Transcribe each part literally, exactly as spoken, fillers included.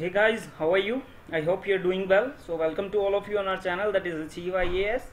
Hey guys, how are you? I hope you're doing well. So welcome to all of you on our channel, that is Achieve I A S.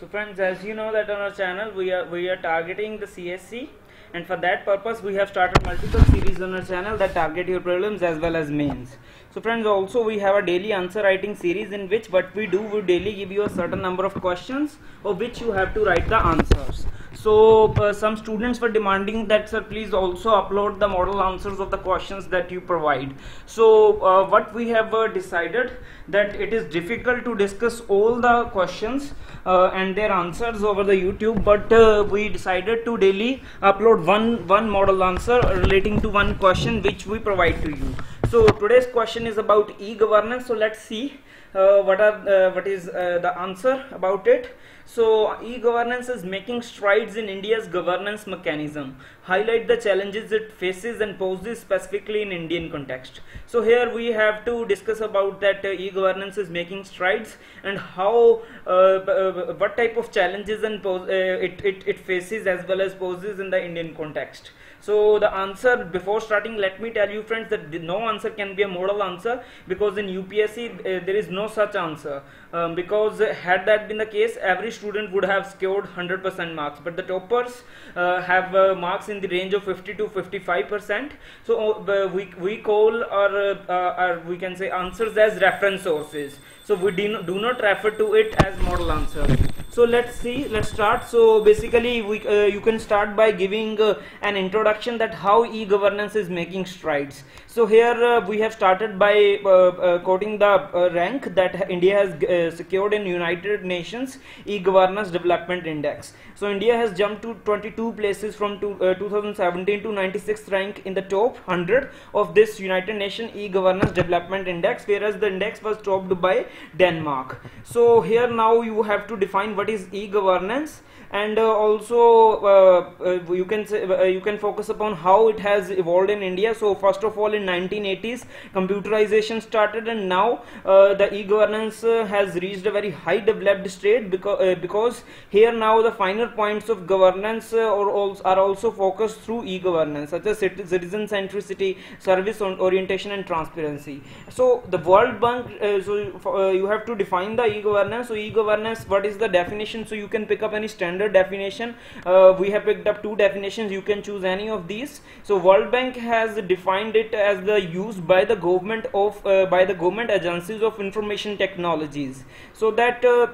So friends, as you know that on our channel we are we are targeting the C S E, and for that purpose we have started multiple series on our channel that target your prelims as well as mains. So friends, also we have a daily answer writing series in which what we do, we daily give you a certain number of questions or which you have to write the answers. So uh, some students were demanding that, sir, please also upload the model answers of the questions that you provide. So uh, what we have uh, decided that it is difficult to discuss all the questions uh, and their answers over the YouTube, but uh, we decided to daily upload one one model answer relating to one question which we provide to you. So today's question is about e-governance. So let's see uh, what are uh, what is uh, the answer about it. So e-governance is making strides in India's governance mechanism. Highlight the challenges it faces and poses specifically in Indian context. So here we have to discuss about that uh, e-governance is making strides and how uh, uh, what type of challenges and pose, uh, it, it, it faces as well as poses in the Indian context. So the answer, before starting, let me tell you friends that no answer can be a model answer, because in U P S C uh, there is no such answer, um, because uh, had that been the case, every student would have scored one hundred percent marks, but the toppers uh, have uh, marks in the range of fifty to fifty-five percent. So uh, we, we call our, uh, uh, our we can say answers as reference sources. So we do, do not refer to it as model answers. So let's see, let's start. So basically we, uh, you can start by giving uh, an introduction that how e-governance is making strides. So here uh, we have started by uh, uh, quoting the uh, rank that India has uh, secured in United Nations e-governance development index. So India has jumped to twenty-two places from to, uh, two thousand seventeen to ninety-sixth rank in the top one hundred of this United Nations e-governance development index, whereas the index was topped by Denmark. So here now you have to define what is e-governance, and uh, also uh, uh, you can say, uh, you can focus upon how it has evolved in India. So first of all, in nineteen eighties computerization started, and now uh, the e-governance uh, has reached a very high developed state, because uh, because here now the finer points of governance uh, or also are also focused through e-governance, such as citizen centricity, service orientation and transparency. So the World Bank, uh, so uh, you have to define the e-governance. So e-governance, what is the definition? So you can pick up any standard definition. Uh, we have picked up two definitions, you can choose any of these. So World Bank has defined it as the use by the government of uh, by the government agencies of information technologies, so that uh,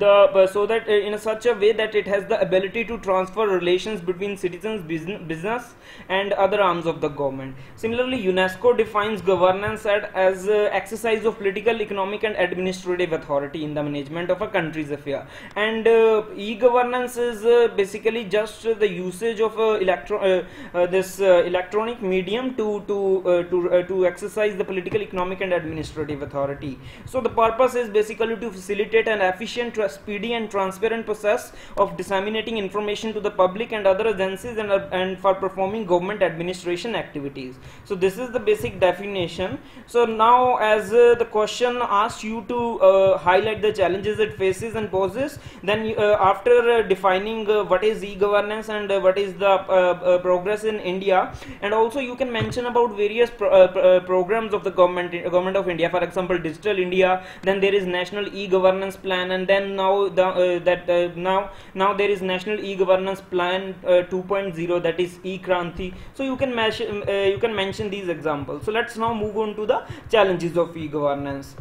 The, uh, so that uh, in a such a way that it has the ability to transfer relations between citizens, business, business and other arms of the government. Similarly, UNESCO defines governance as uh, exercise of political, economic and administrative authority in the management of a country's affair. And uh, e-governance is uh, basically just uh, the usage of uh, electro uh, uh, this uh, electronic medium to to uh, to, uh, to exercise the political, economic and administrative authority. So the purpose is basically to facilitate an efficient, speedy and transparent process of disseminating information to the public and other agencies, and, uh, and for performing government administration activities. So this is the basic definition. So now, as uh, the question asks you to uh, highlight the challenges it faces and poses, then uh, after uh, defining uh, what is e-governance and uh, what is the uh, uh, progress in India, and also you can mention about various pro uh, uh, programs of the government uh, government of India, for example Digital India, then there is National e-Governance Plan, and then now the, uh, that uh, now now there is National e-Governance Plan uh, two point oh, that is e-Kranti. So you can mention uh, you can mention these examples. So let's now move on to the challenges of e-governance.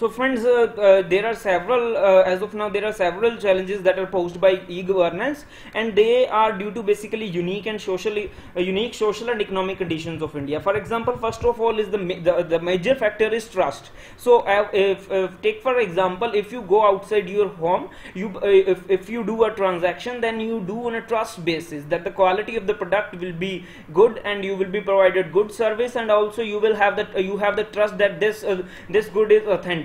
So friends, uh, uh, there are several uh, as of now there are several challenges that are posed by e-governance, and they are due to basically unique and socially uh, unique social and economic conditions of India. For example, first of all is the ma the, the major factor is trust. So uh, if, uh, take for example, if you go outside your home, you uh, if, if you do a transaction, then you do on a trust basis that the quality of the product will be good and you will be provided good service, and also you will have that uh, you have the trust that this uh, this good is authentic.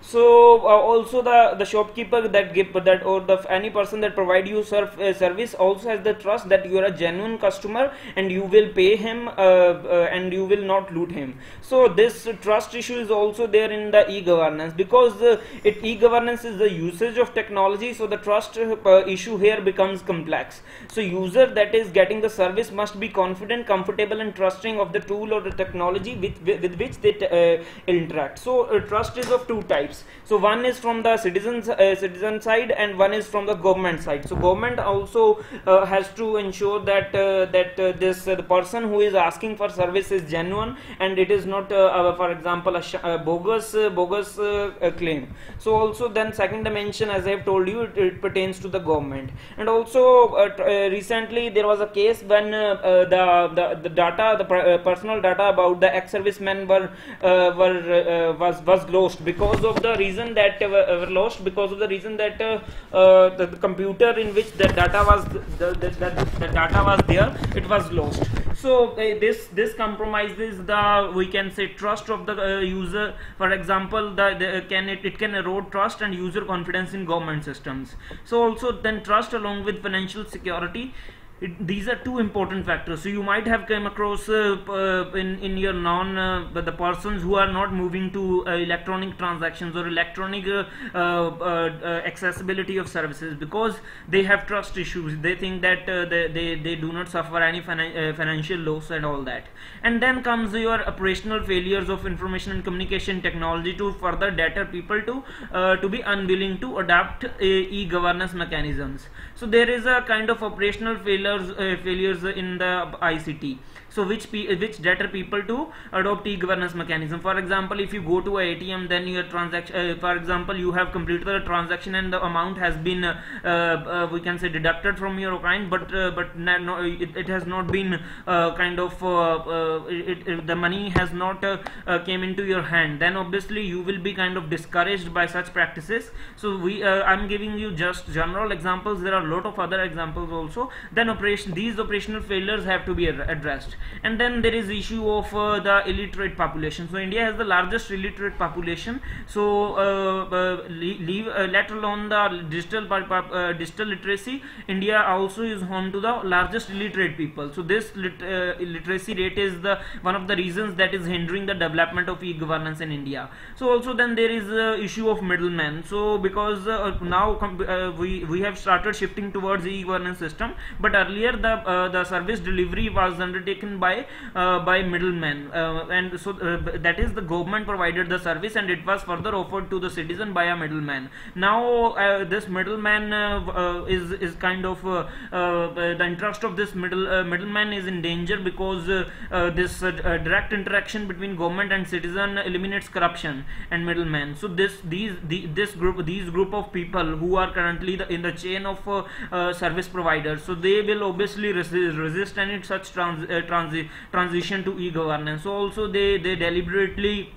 So uh, also the the shopkeeper that give that or the any person that provide you serve, uh, service also has the trust that you are a genuine customer and you will pay him uh, uh, and you will not loot him. So this trust issue is also there in the e-governance, because uh, it e-governance is the usage of technology, so the trust uh, issue here becomes complex. So user that is getting the service must be confident, comfortable and trusting of the tool or the technology with with, with which they uh, interact. So uh, trust is of two types. So one is from the citizens uh, citizen side and one is from the government side. So government also uh, has to ensure that uh, that uh, this uh, the person who is asking for service is genuine and it is not uh, uh, for example a sh uh, bogus uh, bogus uh, uh, claim. So also then second dimension, as I have told you, it, it pertains to the government. And also uh, uh, recently there was a case when uh, uh, the, the the data the uh, personal data about the ex-servicemen were uh, were uh, was was lost because of the reason that uh, were lost because of the reason that uh, uh, the, the computer in which the data was the, the, the, the data was there, it was lost. So uh, this this compromises the, we can say, trust of the uh, user. For example, the, the can it, it can erode trust and user confidence in government systems. So also then trust along with financial security. It, these are two important factors. So you might have come across uh, uh, in in your non uh, the persons who are not moving to uh, electronic transactions or electronic uh, uh, uh, accessibility of services because they have trust issues. They think that uh, they, they they do not suffer any finan uh, financial loss and all that. And then comes your operational failures of information and communication technology to further deter people to uh, to be unwilling to adapt uh, e-governance mechanisms. So there is a kind of operational failure. Uh, failures in the I C T, so which pe which deter people to adopt e-governance mechanism. For example, if you go to an A T M, then your transaction, uh, for example, you have completed a transaction and the amount has been uh, uh, we can say deducted from your account, but uh, but no, it, it has not been uh, kind of uh, uh, it, it, the money has not uh, uh, came into your hand. Then obviously you will be kind of discouraged by such practices. So we uh, I'm giving you just general examples. There are a lot of other examples also. Then operation these operational failures have to be addressed. And then there is issue of uh, the illiterate population. So India has the largest illiterate population. So uh, uh, leave, uh, let alone the digital uh, digital literacy, India also is home to the largest illiterate people. So this lit uh, literacy rate is the one of the reasons that is hindering the development of e-governance in India. So also then there is the uh, issue of middlemen. So because uh, now uh, we we have started shifting towards the e-governance system, but earlier the uh, the service delivery was undertaken by uh, by middlemen, uh, and so uh, that is the government provided the service and it was further offered to the citizen by a middleman. Now uh, this middleman uh, uh, is is kind of uh, uh, the interest of this middle uh, middleman is in danger because uh, uh, this uh, uh, direct interaction between government and citizen eliminates corruption and middlemen. So this these the, this group these group of people who are currently the, in the chain of uh, uh, service providers, so they will obviously resist, resist any such trans, uh, transi transition to e-governance. So also they, they deliberately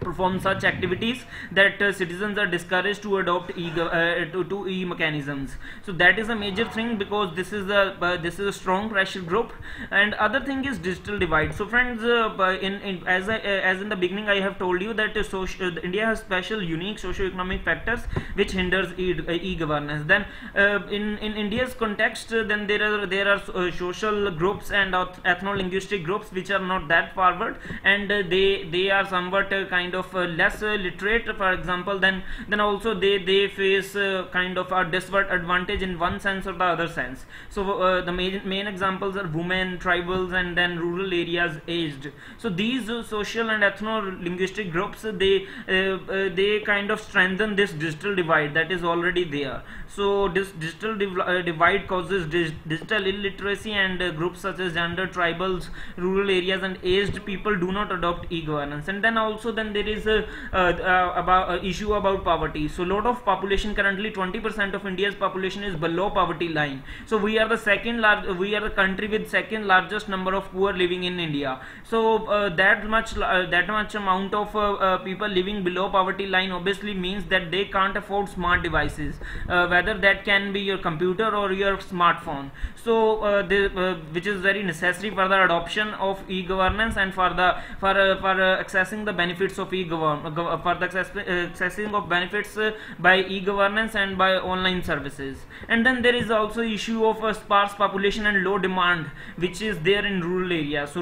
perform such activities that uh, citizens are discouraged to adopt e uh, to, to e mechanisms. So that is a major thing because this is a uh, this is a strong pressure group. And other thing is digital divide. So friends, uh, in, in as I, uh, as in the beginning I have told you that uh, social, uh, India has special unique socio-economic factors which hinders e, uh, e governance. Then uh, in in India's context, uh, then there are there are uh, social groups and ethno-linguistic groups which are not that forward, and uh, they they are somewhat uh, kind kind of uh, less uh, literate, for example. Then then also they they face uh, kind of a disadvantage in one sense or the other sense. So uh, the main main examples are women, tribals, and then rural areas, aged. So these uh, social and ethno-linguistic groups, uh, they uh, uh, they kind of strengthen this digital divide that is already there. So this digital div uh, divide causes dig digital illiteracy, and uh, groups such as gender, tribals, rural areas, and aged people do not adopt e-governance. And then also then there is a uh, uh, about uh, issue about poverty. So lot of population, currently twenty percent of India's population is below poverty line. So we are the second large, we are the country with second largest number of poor living in India. So uh, that much uh, that much amount of uh, uh, people living below poverty line obviously means that they can't afford smart devices, uh, whether that can be your computer or your smartphone. So uh, they, uh, which is very necessary for the adoption of e-governance and for the for uh, for uh, accessing the benefits of of e-government, for the accessing of benefits by e-governance and by online services. And then there is also issue of a sparse population and low demand, which is there in rural areas. So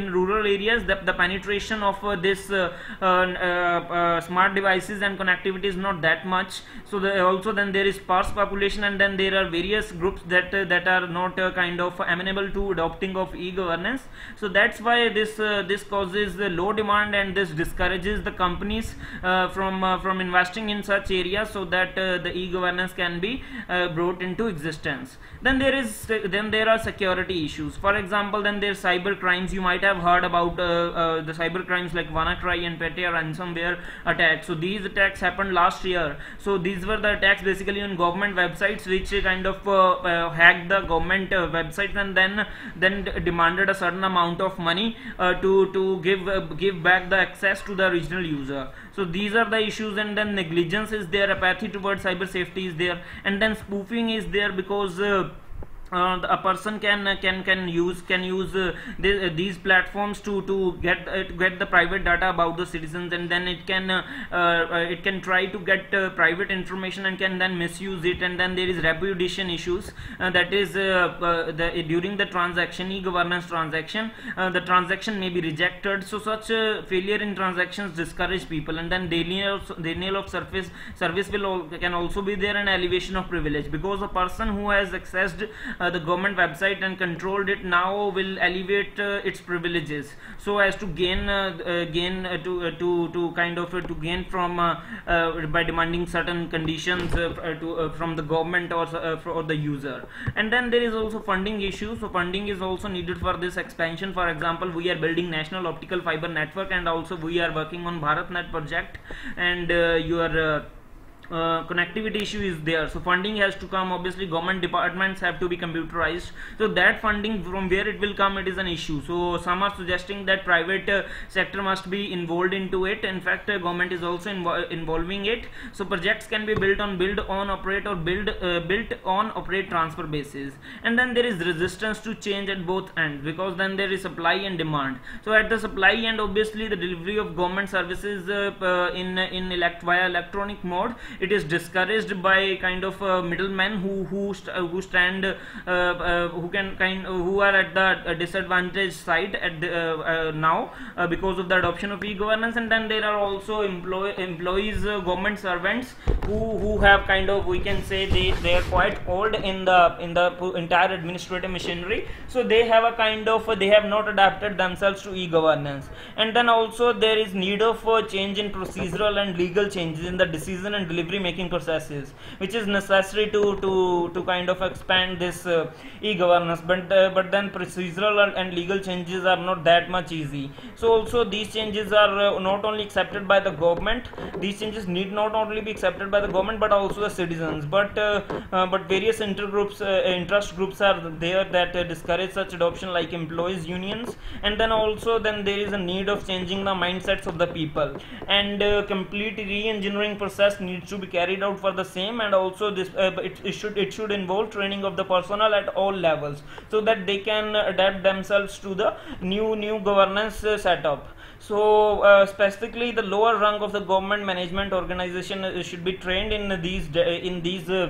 in rural areas, the, the penetration of uh, this uh, uh, uh, smart devices and connectivity is not that much. So the, also then there is sparse population, and then there are various groups that uh, that are not uh, kind of amenable to adopting of e-governance. So that's why this uh, this causes the low demand, and this discourages the companies uh, from uh, from investing in such areas, so that uh, the e-governance can be uh, brought into existence. Then there is uh, then there are security issues. For example, then there are cyber crimes. You might have heard about uh, uh, the cyber crimes like WannaCry and Petya ransomware attacks. So these attacks happened last year. So these were the attacks basically on government websites, which kind of uh, uh, hacked the government uh, websites, and then then demanded a certain amount of money uh, to to give uh, give back the access to the original user. So these are the issues. And then negligence is there, apathy towards cyber safety is there, and then spoofing is there, because uh, Uh, a person can can can use can use uh, th these platforms to to get uh, to get the private data about the citizens, and then it can uh, uh, it can try to get uh, private information and can then misuse it. And then there is repudiation issues, uh, that is uh, uh, the uh, during the transaction, e-governance transaction, uh, the transaction may be rejected. So such uh, failure in transactions discourage people. And then denial of, denial of service service will all, can also be there, and elevation of privilege, because a person who has accessed uh, the government website and controlled it now will elevate uh, its privileges, so as to gain uh, uh, gain uh, to uh, to to kind of uh, to gain from uh, uh, by demanding certain conditions uh, to uh, from the government or uh, for the user. And then there is also funding issue. So funding is also needed for this expansion. For example, we are building National Optical Fiber Network, and also we are working on BharatNet project, and uh, your uh, Uh, connectivity issue is there. So funding has to come. Obviously government departments have to be computerized, so that funding, from where it will come, it is an issue. So some are suggesting that private uh, sector must be involved into it. In fact, uh, government is also invo involving it. So projects can be built on build on operate or build uh, built on operate transfer basis. And then there is resistance to change at both ends, because then there is supply and demand. So at the supply end, obviously the delivery of government services uh, uh, in in elect via electronic mode, it is discouraged by kind of uh, middlemen who who st who stand uh, uh, who can kind uh, who are at the uh, disadvantaged side at the, uh, uh, now uh, because of the adoption of e-governance. And then there are also employ employees, uh, government servants, who who have kind of, we can say, they they are quite old in the in the entire administrative machinery. So they have a kind of uh, they have not adapted themselves to e-governance. And then also there is need of uh, change in procedural and legal changes in the decision and delivery making processes, which is necessary to to to kind of expand this uh, e-governance. But uh, but then procedural and legal changes are not that much easy. So also these changes are uh, not only accepted by the government. These changes need not only be accepted by the government, but also the citizens. But uh, uh, but various intergroups, uh, interest groups are there that uh, discourage such adoption, like employees unions. And then also then there is a need of changing the mindsets of the people, and uh, complete re-engineering process needs to be carried out for the same. And also this uh, it, it should it should involve training of the personnel at all levels, so that they can adapt themselves to the new new governance uh, setup. So uh, specifically the lower rank of the government management organization uh, should be trained in these in these uh,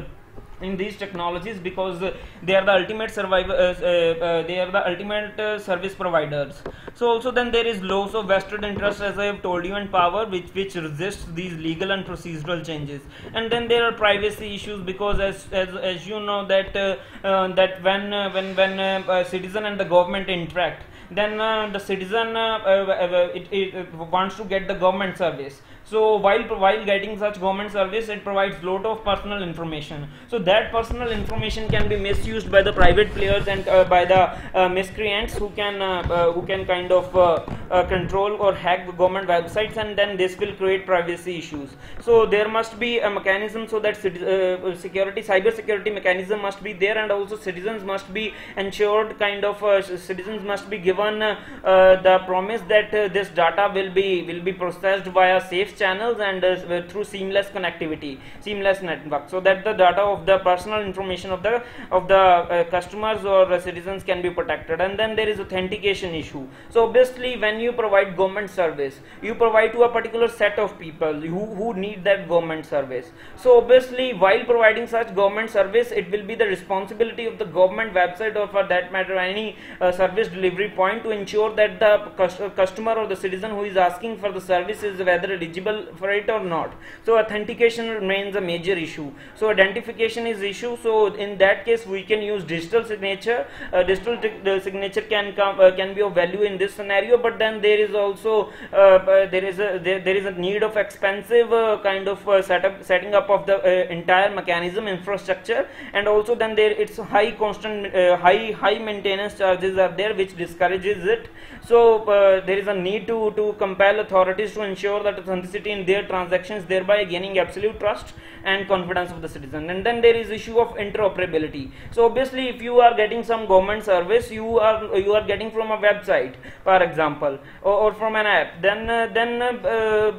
in these technologies, because uh, they are the ultimate survivor uh, uh, they are the ultimate uh, service providers. So also then there is loss of vested interest, as I have told you, and power, which which resists these legal and procedural changes. And then there are privacy issues, because as as, as you know that uh, uh, that when uh, when when uh, uh, citizen and the government interact, then uh, the citizen uh, uh, it, it wants to get the government service. So while while getting such government service, it provides lot of personal information. So that personal information can be misused by the private players and uh, by the uh, miscreants who can uh, uh, who can kind of uh, uh, control or hack the government websites, and then this will create privacy issues. So there must be a mechanism, so that uh, security, cyber security mechanism must be there, and also citizens must be ensured, kind of uh, citizens must be given given uh, the promise that uh, this data will be will be processed via safe channels and uh, through seamless connectivity, seamless network, so that the data of the personal information of the of the uh, customers or uh, citizens can be protected. And then there is authentication issue. So obviously, when you provide government service, you provide to a particular set of people who who need that government service. So obviously, while providing such government service, it will be the responsibility of the government website, or for that matter any uh, service delivery point, to ensure that the customer or the citizen who is asking for the service is whether eligible for it or not. So authentication remains a major issue. So identification is issue. So in that case, we can use digital signature. Uh, digital the signature can come uh, can be of value in this scenario. But then there is also uh, uh, there is a there, there is a need of expensive uh, kind of uh, setup setting up of the uh, entire mechanism infrastructure, and also then there it's high constant uh, high high maintenance charges are there, which discourages it. So uh, there is a need to to compel authorities to ensure that authenticity in their transactions, thereby gaining absolute trust and confidence of the citizen. And then there is issue of interoperability. So obviously, if you are getting some government service, you are you are getting from a website, for example, or, or from an app, then uh, then uh, uh,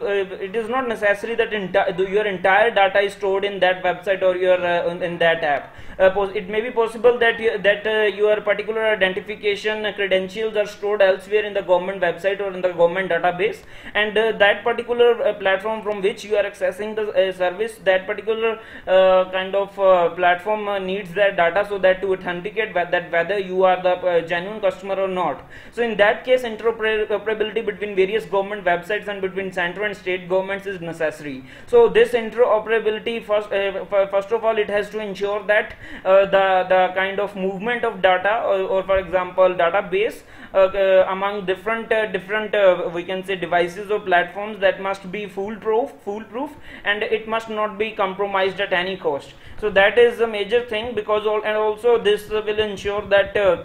it is not necessary that enti your entire data is stored in that website or your uh, in that app. Uh, it may be possible that you, that uh, your particular identification credentials are stored elsewhere in the government website or in the government database, and uh, that particular uh, platform from which you are accessing the uh, service, that particular uh, kind of uh, platform uh, needs that data, so that to authenticate that whether you are the uh, genuine customer or not. So in that case, interoperability between various government websites and between central and state governments is necessary. So this interoperability, first uh, first of all, it has to ensure that uh, the the kind of movement of data or, or for example database uh, uh, among different uh, different uh, we can say devices or platforms, that must be foolproof foolproof and it must not be compromised at any cost. So that is a major thing, because all, and also this will ensure that uh,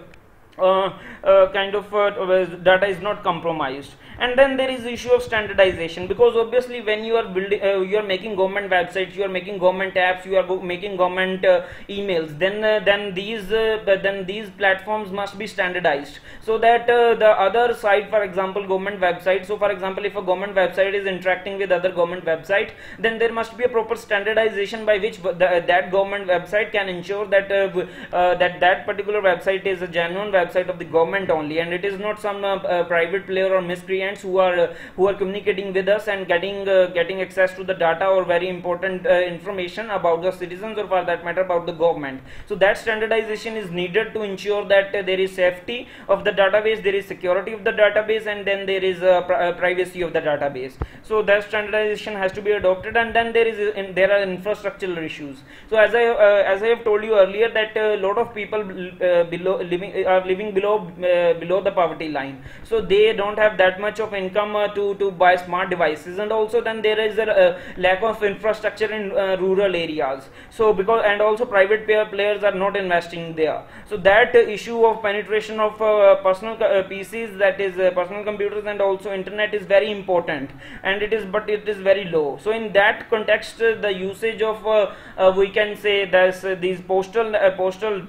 Uh, uh, kind of uh, data is not compromised. And then there is the issue of standardization, because obviously when you are building uh, you are making government websites, you are making government apps, you are go making government uh, emails, then uh, then these uh, then these platforms must be standardized, so that uh, the other side, for example government website, so for example if a government website is interacting with other government website, then there must be a proper standardization by which the, uh, that government website can ensure that uh, uh, that that particular website is a genuine website of the government only, and it is not some uh, uh, private player or miscreants who are uh, who are communicating with us and getting uh, getting access to the data or very important uh, information about the citizens, or for that matter about the government. So that standardization is needed to ensure that uh, there is safety of the database, there is security of the database, and then there is uh, pri uh, privacy of the database. So that standardization has to be adopted. And then there is uh, in, there are infrastructural issues. So as I uh, as I have told you earlier, that a uh, lot of people uh, below living uh, are living below uh, below the poverty line, so they don't have that much of income uh, to to buy smart devices. And also then there is a uh, lack of infrastructure in uh, rural areas, so because and also private payer players are not investing there. So that uh, issue of penetration of uh, personal uh, P Cs, that is uh, personal computers, and also internet is very important, and it is but it is very low. So in that context, uh, the usage of uh, uh, we can say that uh, these postal uh, postal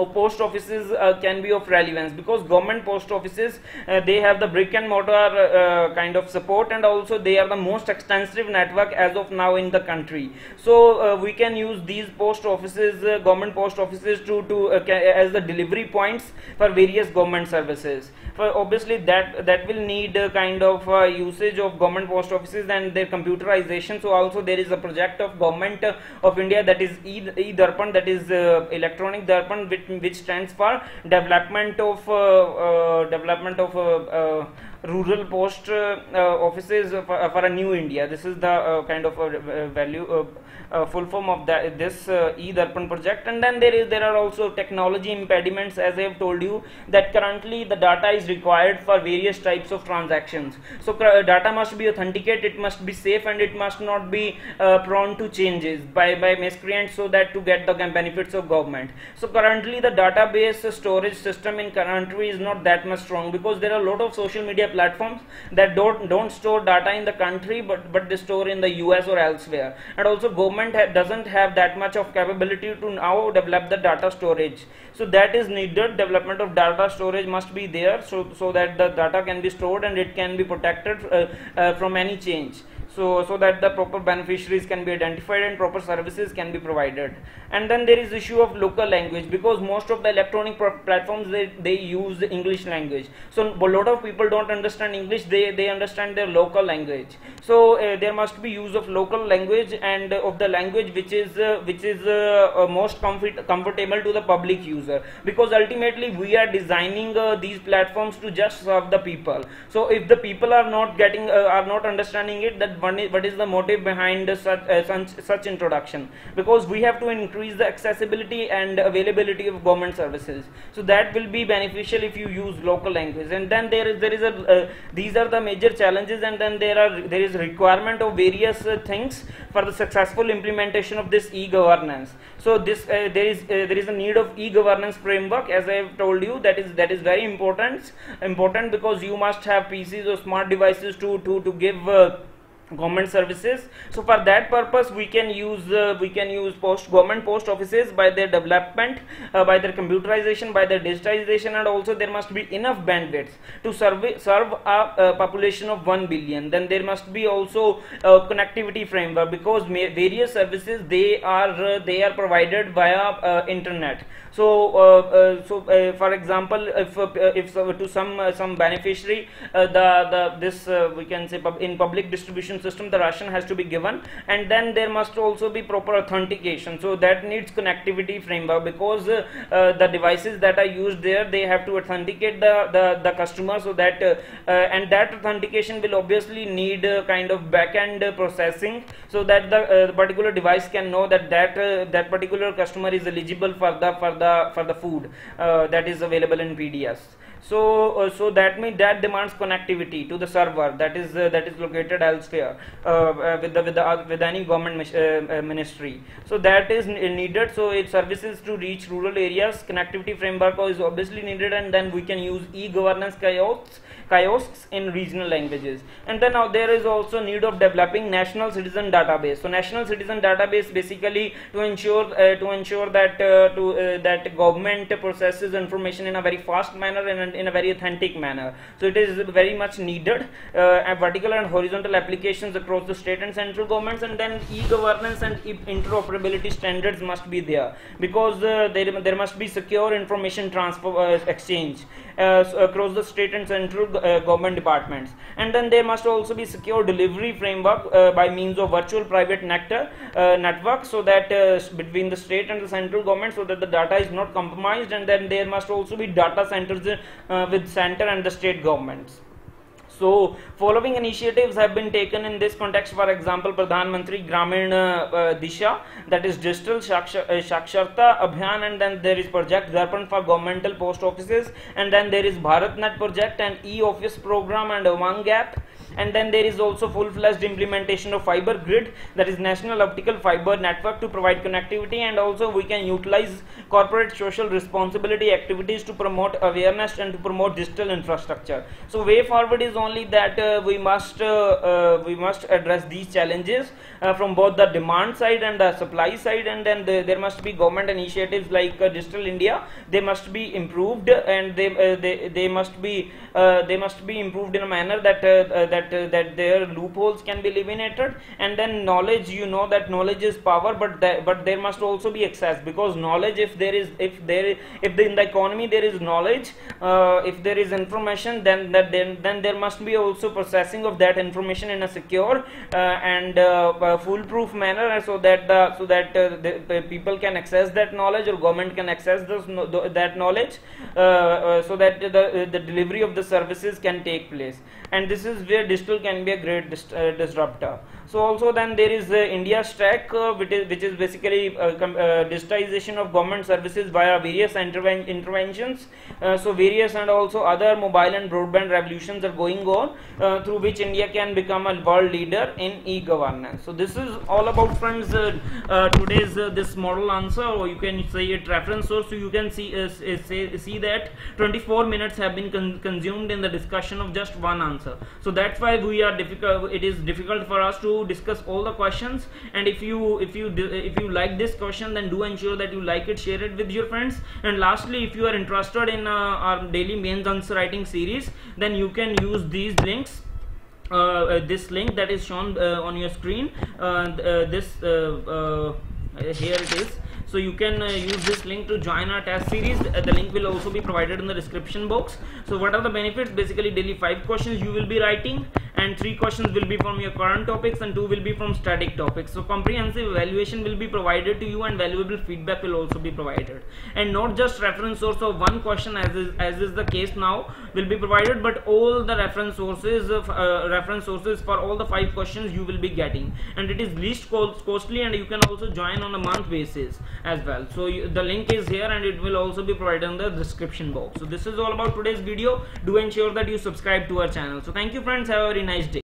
or post offices uh, can be of relevance, because government post offices uh, they have the brick and mortar uh, kind of support, and also they are the most extensive network as of now in the country. So uh, we can use these post offices, uh, government post offices, to to uh, as the delivery points for various government services. For obviously that that will need a kind of uh, usage of government post offices and their computerization. So also there is a project of government uh, of India, that is e-Darpan, that is uh, electronic Darpan, which which stands for development of uh, uh, development of uh, uh, rural post uh, uh, offices for, uh, for a new India. This is the uh, kind of a, a value uh, uh, full form of that, this uh, e-Darpan project. And then there is there are also technology impediments, as I have told you, that currently the data is required for various types of transactions. So uh, data must be authenticated, it must be safe, and it must not be uh, prone to changes by by miscreants, so that to get the benefits of government. So currently the database storage system in country is not that much strong, because there are a lot of social media platforms that don't don't store data in the country, but but they store in the U S or elsewhere. And also government ha doesn't have that much of capability to now develop the data storage. So that is needed. Development of data storage must be there, so so that the data can be stored and it can be protected uh, uh, from any change. So, so that the proper beneficiaries can be identified and proper services can be provided. And then there is issue of local language, because most of the electronic platforms they, they use the English language. So a lot of people don't understand English, they, they understand their local language. So uh, there must be use of local language and uh, of the language which is uh, which is uh, uh, most comfort comfortable to the public user, because ultimately we are designing uh, these platforms to just serve the people. So if the people are not getting uh, are not understanding it, that What is, what is the motive behind such, uh, such, such introduction? Because we have to increase the accessibility and availability of government services. So that will be beneficial if you use local language. And then there is there is a uh, these are the major challenges. And then there are there is requirement of various uh, things for the successful implementation of this e-governance. So this uh, there is uh, there is a need of e-governance framework, as I have told you. That is that is very important important because you must have P Cs or smart devices to to to give. Uh, government services. So for that purpose we can use uh, we can use post government post offices by their development, uh, by their computerization, by their digitization, and also there must be enough bandwidth to serve serve a uh, population of one billion. Then there must be also uh, connectivity framework, because various services they are uh, they are provided via uh, internet. So uh, uh, so uh, for example, if uh, if uh, to some uh, some beneficiary uh, the the this uh, we can say pub in public distribution system the ration has to be given, and then there must also be proper authentication. So that needs connectivity framework, because uh, uh, the devices that are used there they have to authenticate the the, the customer. So that uh, uh, and that authentication will obviously need a kind of back-end uh, processing, so that the, uh, the particular device can know that that uh, that particular customer is eligible for the for the for the food uh, that is available in P D S. So uh, so that means that demands connectivity to the server that is uh, that is located elsewhere uh, uh, with the with the uh, with any government uh, ministry. So that is needed. So it services to reach rural areas, connectivity framework is obviously needed, and then we can use e-governance kiosks kiosks in regional languages. And then now there is also need of developing national citizen database. So national citizen database basically to ensure uh, to ensure that uh, to uh, that government processes information in a very fast manner and in a very authentic manner. So it is very much needed, uh, vertical and horizontal applications across the state and central governments. And then e-governance and e interoperability standards must be there, because uh, there, there must be secure information transfer uh, exchange uh, so across the state and central uh, government departments. And then there must also be secure delivery framework uh, by means of virtual private nectar, uh, network, so that uh, between the state and the central government, so that the data is not compromised. And then there must also be data centers Uh, with center and the state governments. So following initiatives have been taken in this context. For example, Pradhan Mantri Gramin uh, uh, Disha, that is Digital Shakshar, uh, Shaksharta Abhyan, and then there is Project Darpan for governmental post offices, and then there is BharatNet project and E-Office Program and Umang App. And then there is also full-fledged implementation of fiber grid, that is National Optical Fiber Network, to provide connectivity. And also we can utilize corporate social responsibility activities to promote awareness and to promote digital infrastructure. So way forward is only that uh, we must uh, uh, we must address these challenges uh, from both the demand side and the supply side. And then the, there must be government initiatives like uh, Digital India. They must be improved, and they uh, they they must be uh, they must be improved in a manner that uh, uh, that that their loopholes can be eliminated. And then knowledge, you know that knowledge is power, but that, but there must also be access, because knowledge, if there is if there if the, in the economy there is knowledge, uh, if there is information, then that then then there must be also processing of that information in a secure uh, and uh, uh, foolproof manner, so that the so that uh, the, the people can access that knowledge, or government can access this that knowledge, uh, uh, so that the the delivery of the services can take place. And this is where digital can be a great dis uh, disruptor. So also then there is uh, India stack, uh, which is which is basically uh, uh, digitization of government services via various interven interventions. Uh, so various and also other mobile and broadband revolutions are going on, uh, through which India can become a world leader in e-governance. So this is all about, friends, uh, uh, today's uh, this model answer, or you can say it reference source. So you can see uh, say, see that twenty-four minutes have been con consumed in the discussion of just one answer. answer. So that's why we are difficult, it is difficult for us to discuss all the questions. And if you if you if you like this question, then do ensure that you like it, share it with your friends. And lastly, if you are interested in uh, our daily mains answer writing series, then you can use these links. Uh, this link that is shown uh, on your screen, uh, uh, this uh, uh, here it is. So you can uh, use this link to join our test series. Uh, the link will also be provided in the description box. So what are the benefits? Basically daily five questions you will be writing, and three questions will be from your current topics and two will be from static topics. So comprehensive evaluation will be provided to you and valuable feedback will also be provided. And not just reference source of one question as is, as is the case now will be provided, but all the reference sources of uh, reference sources for all the five questions you will be getting. And it is least costly, and you can also join on a month basis as well. So you, the link is here and it will also be provided in the description box. So this is all about today's video. Do ensure that you subscribe to our channel. So thank you friends, have a very nice day.